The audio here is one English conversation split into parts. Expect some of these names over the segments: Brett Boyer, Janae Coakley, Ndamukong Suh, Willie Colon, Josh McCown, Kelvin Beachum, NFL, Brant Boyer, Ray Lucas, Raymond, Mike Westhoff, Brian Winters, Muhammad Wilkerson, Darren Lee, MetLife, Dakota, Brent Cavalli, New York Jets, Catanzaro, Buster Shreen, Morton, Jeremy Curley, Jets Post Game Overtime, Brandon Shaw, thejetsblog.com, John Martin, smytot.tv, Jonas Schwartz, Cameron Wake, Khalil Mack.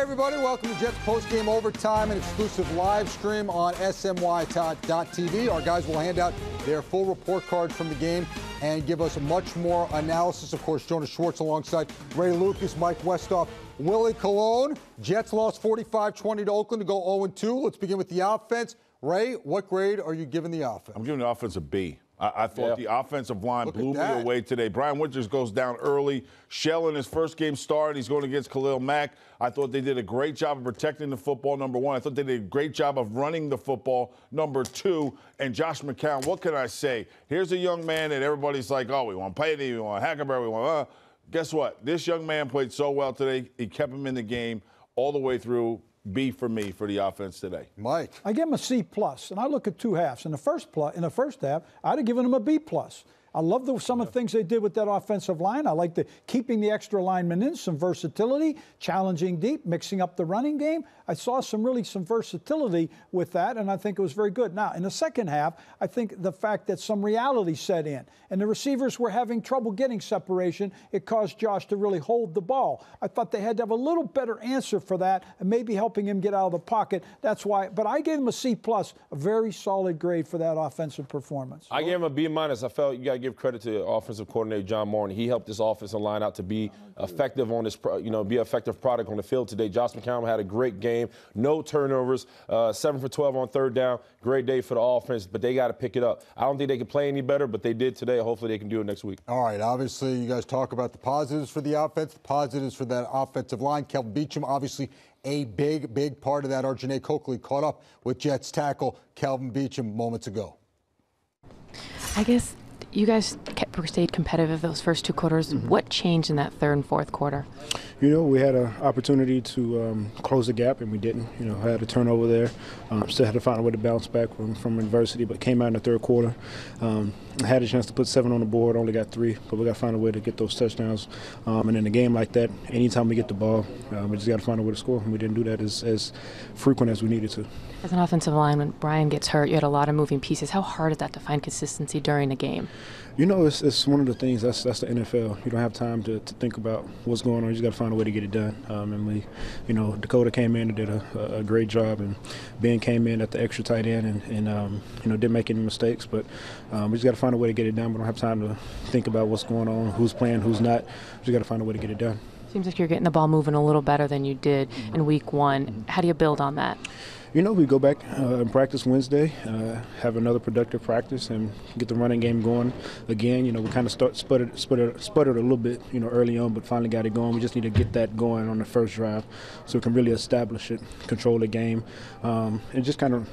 Hey, everybody. Welcome to Jets Post Game Overtime, an exclusive live stream on smytot.tv. Our guys will hand out their full report card from the game and give us much more analysis. Of course, Jonas Schwartz alongside Ray Lucas, Mike Westhoff, Willie Colon. Jets lost 45-20 to Oakland to go 0-2. Let's begin with the offense. Ray, what grade are you giving the offense? I'm giving the offense a B. I thought the offensive line blew me away today. Brian Winters goes down early. Shell in his first game started. He's going against Khalil Mack. I thought they did a great job of protecting the football, number one. I thought they did a great job of running the football, number two. And Josh McCown, what can I say? Here's a young man that everybody's like, oh, we want Payton, we want Hackenberg, we want Guess what? This young man played so well today. He kept him in the game all the way through. B for me for the offense today. Mike. I gave him a C plus, and I look at two halves. In the first half, I'd have given him a B plus. I love some of the things they did with that offensive line. I like keeping the extra linemen in, some versatility, challenging deep, mixing up the running game. I saw some versatility with that, and I think it was very good. Now, in the second half, I think the fact that some reality set in, and the receivers were having trouble getting separation, it caused Josh to really hold the ball. I thought they had to have a little better answer for that, and maybe helping him get out of the pocket. That's why, but I gave him a C+, a very solid grade for that offensive performance. I gave him a B-. I felt you got to give credit to offensive coordinator John Martin. He helped this offensive line out to be effective on this, be an effective product on the field today. Josh McCown had a great game, no turnovers, 7 for 12 on third down. Great day for the offense, but they got to pick it up. I don't think they can play any better, but they did today. Hopefully, they can do it next week. All right. Obviously, you guys talk about the positives for the offense, the positives for that offensive line. Kelvin Beachum, obviously. A big, big part of that. Our Janae Coakley caught up with Jets tackle Kelvin Beachum moments ago. I guess you guys stayed competitive those first two quarters. What changed in that third and fourth quarter? You know, we had an opportunity to close the gap, and we didn't. You know, had a turnover there. Still had to find a way to bounce back from adversity, but came out in the third quarter. Had a chance to put 7 on the board, only got 3, but we got to find a way to get those touchdowns. And in a game like that, anytime we get the ball, we just got to find a way to score, and we didn't do that as frequent as we needed to. As an offensive lineman, Brian gets hurt. You had a lot of moving pieces. How hard is that to find consistency during the game? You know, it's one of the things, that's the NFL. You don't have time to think about what's going on. You just got to find a way to get it done. And we, you know, Dakota came in and did a great job, and Ben came in at the extra tight end and you know, didn't make any mistakes. But we just got to find a way to get it done. We don't have time to think about what's going on, who's playing, who's not. We just got to find a way to get it done. Seems like you're getting the ball moving a little better than you did in week one. How do you build on that? You know, we go back and practice Wednesday, have another productive practice, and get the running game going again. You know, we kind of sputtered a little bit, you know, early on, but finally got it going. We just need to get that going on the first drive so we can really establish it, control the game, and just kind of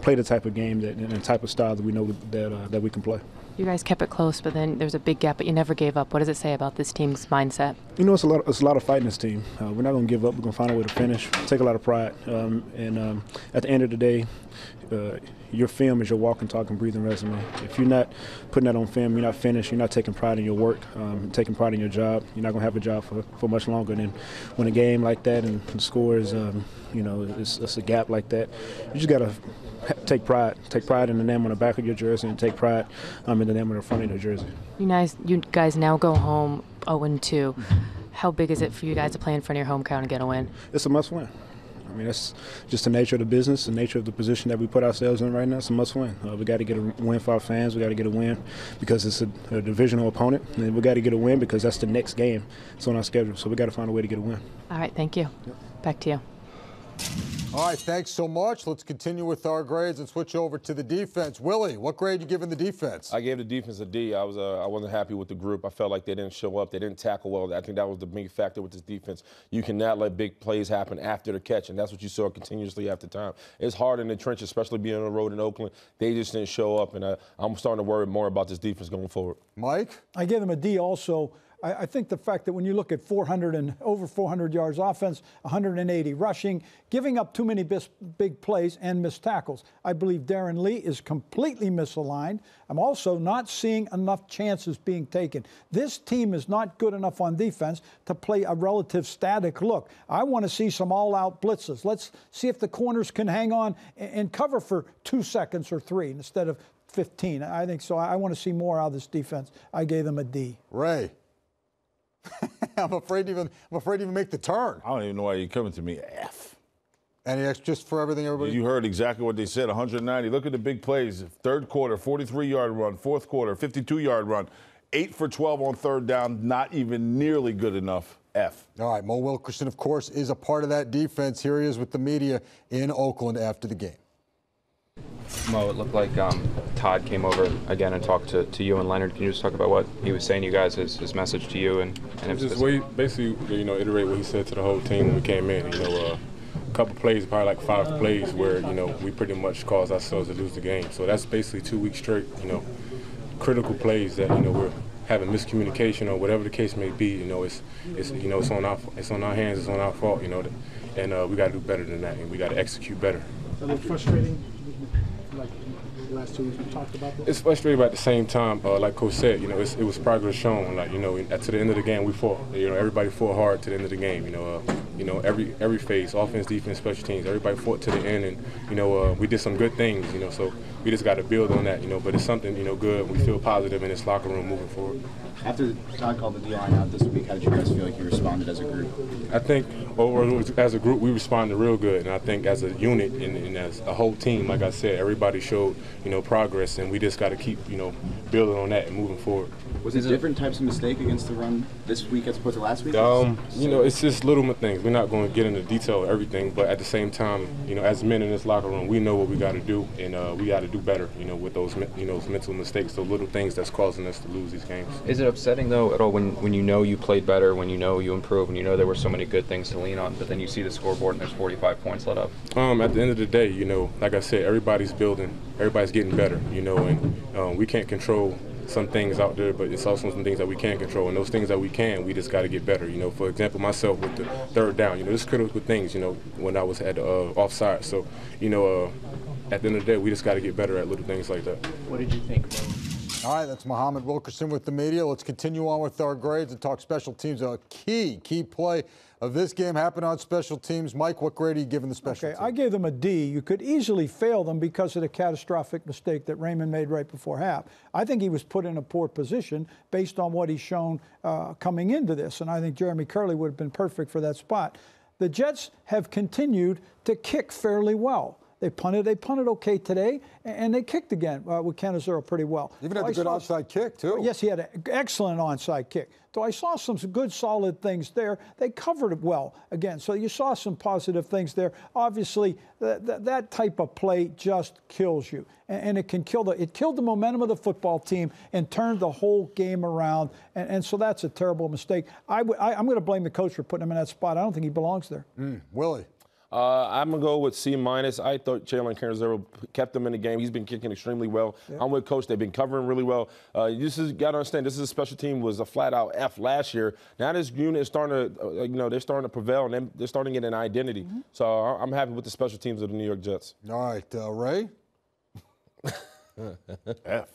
play the type of game and the type of style that we know that we can play. You guys kept it close, but then there's a big gap, but you never gave up. What does it say about this team's mindset? You know, it's a lot of fight in this team. We're not going to give up. We're going to find a way to finish. Take a lot of pride. And at the end of the day, your film is your walking, talking, breathing resume. If you're not putting that on film, you're not finished, you're not taking pride in your work, taking pride in your job, you're not going to have a job for much longer. And then when a game like that and the score is, you know, it's a gap like that, you just got to take pride in the name on the back of your jersey and take pride in the name on the front of your jersey. You guys now go home 0-2. How big is it for you guys to play in front of your home crowd and get a win? It's a must win. I mean, that's just the nature of the business, the nature of the position that we put ourselves in right now. It's a must win. We got to get a win for our fans. We got to get a win because it's a divisional opponent. And we got to get a win because that's the next game. It's on our schedule. So we got to find a way to get a win. All right. Thank you. Yep. Back to you. All right. Thanks so much. Let's continue with our grades and switch over to the defense. Willie, what grade you giving the defense? I gave the defense a D. I wasn't happy with the group. I felt like they didn't show up. They didn't tackle well. I think that was the big factor with this defense. You cannot let big plays happen after the catch, and that's what you saw continuously after time. It's hard in the trenches, especially being on the road in Oakland. They just didn't show up, and I'm starting to worry more about this defense going forward. Mike? I gave them a D also. I think the fact that when you look at over 400 yards offense, 180 rushing, giving up too many big plays and missed tackles. I believe Darren Lee is completely misaligned. I'm also not seeing enough chances being taken. This team is not good enough on defense to play a relative static look. I want to see some all-out blitzes. Let's see if the corners can hang on and cover for 2 seconds or 3 instead of 15. I think so. I want to see more out of this defense. I gave them a D. Ray. I'm afraid to even make the turn. I don't even know why you're coming to me. F. And it's just for everything, everybody. You heard exactly what they said, 190. Look at the big plays. Third quarter, 43-yard run. Fourth quarter, 52-yard run. 8 for 12 on third down, not even nearly good enough. F. All right, Mo Wilkerson, of course, is a part of that defense. Here he is with the media in Oakland after the game. Mo, it looked like Todd came over again and talked to you and Leonard. Can you just talk about what he was saying to you guys, his message to you? And just basically, you know, iterate what he said to the whole team when we came in. You know, a couple plays, probably like 5 plays where, you know, we pretty much caused ourselves to lose the game. So that's basically 2 weeks straight, you know, critical plays that, you know, we're having miscommunication or whatever the case may be. You know, it's on our hands, it's on our fault, you know, and we got to do better than that, and we got to execute better. It's a little frustrating. Like the last 2 weeks we talked about this? It's frustrating, but at the same time, like Coach said, you know, it was progress shown. Like, you know, to the end of the game, we fought. You know, everybody fought hard to the end of the game. You know, every phase, offense, defense, special teams, everybody fought to the end, and you know, we did some good things. You know, so we just got to build on that. You know, but it's something, you know, good. We feel positive in this locker room moving forward. After Todd called the D-line out this week, how did you guys feel like you responded as a group? I think overall, as a group, we responded real good, and I think as a unit and as a whole team, like I said, everybody showed, you know, progress, and we just got to keep, you know, building on that and moving forward. Was it different types of mistake against the run this week as opposed to last week? You know, it's just little things. We're not going to get into detail of everything, but at the same time, you know, as men in this locker room, we know what we got to do, and we got to do better, you know, with those, you know, those mental mistakes, those little things that's causing us to lose these games. Is it upsetting, though, at all when you know you played better, when you know you improved, when you know there were so many good things to lean on, but then you see the scoreboard and there's 45 points let up? At the end of the day, you know, like I said, everybody's building, everybody's getting better, you know, and we can't control some things out there, but it's also some things that we can control, and those things that we can, we just got to get better. You know, for example, myself with the third down, you know, this is critical things, you know, when I was at offside. So, you know, at the end of the day, we just got to get better at little things like that. What did you think, Mo? All right, that's Muhammad Wilkerson with the media. Let's continue on with our grades and talk special teams. A key play of this game happened on special teams. Mike, what grade are you giving the special teams? I gave them a D. You could easily fail them because of the catastrophic mistake that Raymond made right before half. I think he was put in a poor position based on what he's shown coming into this, and I think Jeremy Curley would have been perfect for that spot. The Jets have continued to kick fairly well. They punted okay today, and they kicked again with Catanzaro pretty well. Even had a good onside kick, too. Yes, he had an excellent onside kick. So I saw some good, solid things there. They covered it well again. So you saw some positive things there. Obviously, that type of play just kills you, and it can kill it killed the momentum of the football team and turned the whole game around. And so that's a terrible mistake. I'm going to blame the coach for putting him in that spot. I don't think he belongs there. Willie. I'm going to go with C-. I thought Catanzaro kept him in the game. He's been kicking extremely well. Yeah. I'm with Coach. They've been covering really well. You just got to understand, this is a special team was a flat-out F last year. Now this unit is starting to, you know, they're starting to prevail, and they're starting to get an identity. So I'm happy with the special teams of the New York Jets. All right, Ray? F.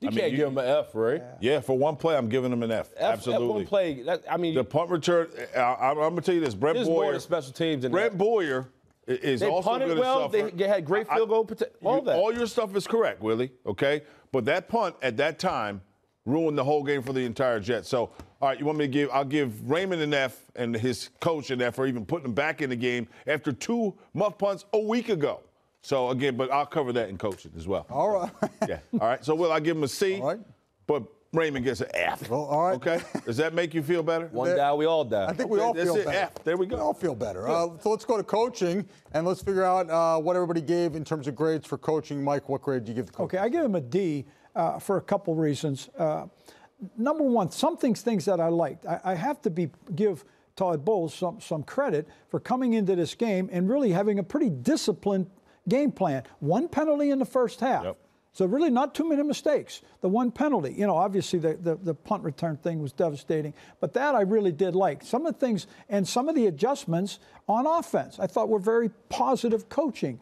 I mean, you can't give him an F, right? Yeah, for one play, I'm giving him an F. Absolutely. One play. The punt return. I'm going to tell you this. Brett Boyer. Special teams. Brett Boyer is also going to suffer. They punted well. They had great field goal. All that. All your stuff is correct, Willie. Okay, but that punt at that time ruined the whole game for the entire Jets. So, all right, you want me to give? I'll give Raymond an F and his coach an F for even putting him back in the game after 2 muff punts a week ago. So, again, but I'll cover that in coaching as well. All right. Yeah. All right. So, Will, I give him a C, all right, but Raymond gets an F. Well, all right. Okay? Does that make you feel better? One die, we all die. I think we all feel better. That's it, F. There we go. We all feel better. So, let's go to coaching, and let's figure out what everybody gave in terms of grades for coaching. Mike, what grade do you give the coach? Okay, I give him a D for a couple reasons. Number one, some things that I liked. I have to give Todd Bowles some credit for coming into this game and really having a pretty disciplined game plan. 1 penalty in the first half. Yep. So really not too many mistakes. The 1 penalty, you know, obviously the punt return thing was devastating, but that I really did like. Some of the things and some of the adjustments on offense I thought were very positive coaching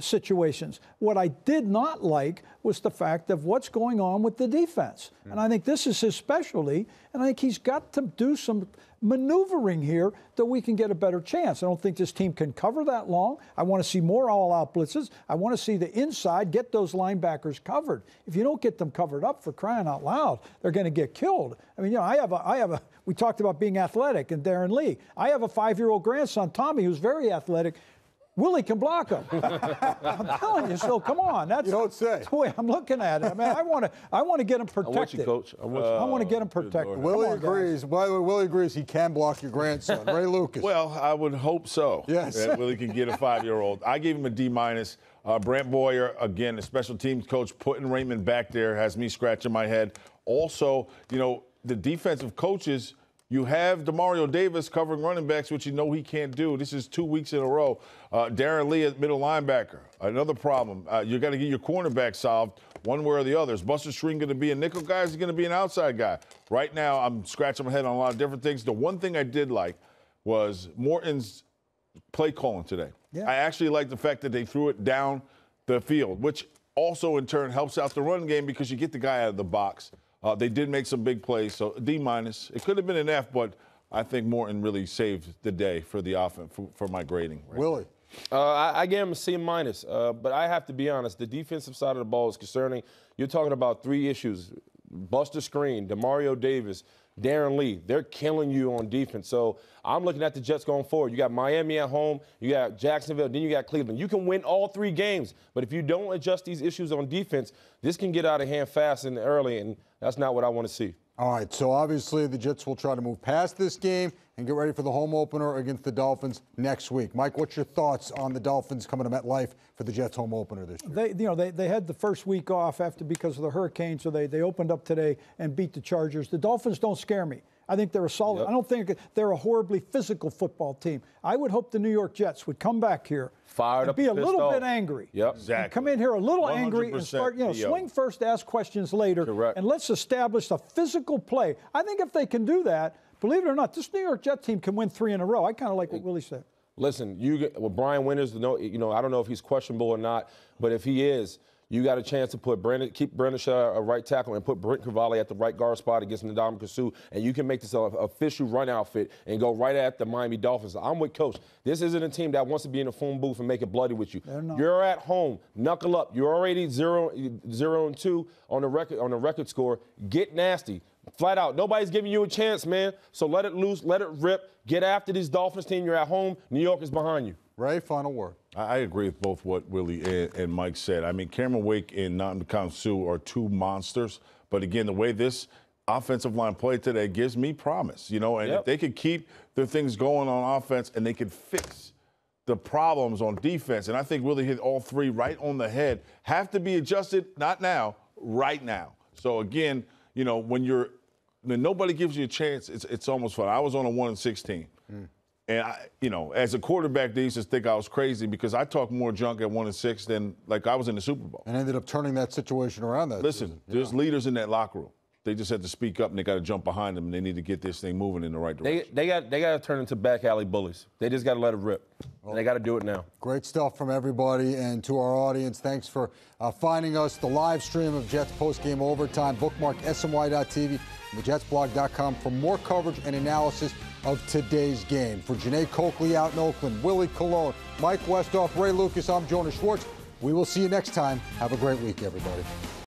situations. What I did not like was the fact of what's going on with the defense. And I think this is his specialty, and I think he's got to do some maneuvering here that we can get a better chance. I don't think this team can cover that long. I want to see more all-out blitzes. I want to see the inside get those linebackers covered. If you don't get them covered up, for crying out loud, they're going to get killed. I mean, you know, I have a we talked about being athletic and Darren Lee. I have a 5-year-old grandson, Tommy, who's very athletic. Willie can block him. I'm telling you, so come on. That's, you don't say. That's the way I'm looking at it. I mean, I want to get him protected. I want you, Coach. I want to get him protected. Willie agrees. By the way, Willie agrees he can block your grandson, Ray Lucas. Well, I would hope so. Yes. That Willie can get a 5-year-old. I gave him a D-minus. Brant Boyer, again, the special teams coach, putting Raymond back there has me scratching my head. Also, you know, the defensive coaches, you have DeMario Davis covering running backs, which you know he can't do. This is 2 weeks in a row. Darren Lee at middle linebacker, another problem. You've got to get your cornerback solved one way or the other. Is Buster Shreen going to be a nickel guy? Is he going to be an outside guy? Right now, I'm scratching my head on a lot of different things. The one thing I did like was Morton's play calling today. Yeah. I actually like the fact that they threw it down the field, which also in turn helps out the run game because you get the guy out of the box. They did make some big plays, so D-minus. It could have been an F, but I think Morton really saved the day for the offense, for my grading. Right? Willie. I gave him a C-minus, but I have to be honest. The defensive side of the ball is concerning. You're talking about three issues. Buster Shreen, DeMario Davis, Darren Lee, they're killing you on defense. So I'm looking at the Jets going forward. You got Miami at home, you got Jacksonville, then you got Cleveland. You can win all three games, but if you don't adjust these issues on defense, this can get out of hand fast and early, and that's not what I want to see. All right, so obviously the Jets will try to move past this game and get ready for the home opener against the Dolphins next week. Mike, what's your thoughts on the Dolphins coming to MetLife for the Jets home opener this year? They had the first week off after because of the hurricane, so they opened up today and beat the Chargers. The Dolphins don't scare me. I think they're a solid. Yep. I don't think they're a horribly physical football team. I would hope the New York Jets would come back here, fired up, be a little bit angry. Yep, exactly. Come in here a little angry and start, you know, swing first, ask questions later. Correct. And let's establish a physical play. I think if they can do that, believe it or not, this New York Jets team can win 3 in a row. I kind of like what Willie said. Listen, Brian Winters, I don't know if he's questionable or not, but if he is, you got a chance to put keep Brandon Shaw a right tackle and put Brent Cavalli at the right guard spot against Ndamukong Suh, and you can make this an official run outfit and go right at the Miami Dolphins. I'm with Coach. This isn't a team that wants to be in a phone booth and make it bloody with you. You're at home. Knuckle up. You're already 0-2 on the record score. Get nasty. Flat out. Nobody's giving you a chance, man. So let it loose. Let it rip. Get after this Dolphins team. You're at home. New York is behind you. Ray, final word. I agree with both what Willie and Mike said. I mean, Cameron Wake and Ndamukong Suh are two monsters. But again, the way this offensive line played today gives me promise, you know. And if they could keep their things going on offense and they could fix the problems on defense, and I think Willie hit all three right on the head, have to be adjusted, not now, right now. So again, you know, when nobody gives you a chance, it's almost fun. I was on a 1-16. And, you know, as a quarterback, they used to think I was crazy because I talked more junk at 1-6 than, like, I was in the Super Bowl. And ended up turning that situation around that season. There's leaders in that locker room. They just have to speak up, and they got to jump behind them, and they need to get this thing moving in the right direction. They got to turn into back alley bullies. They just got to let it rip, and they got to do it now. Great stuff from everybody, and to our audience, thanks for finding us. The live stream of Jets Post Game Overtime. Bookmark smytot.tv and thejetsblog.com for more coverage and analysis of today's game. For Janae Coakley out in Oakland, Willie Colon, Mike Westhoff, Ray Lucas, I'm Jonas Schwartz. We will see you next time. Have a great week, everybody.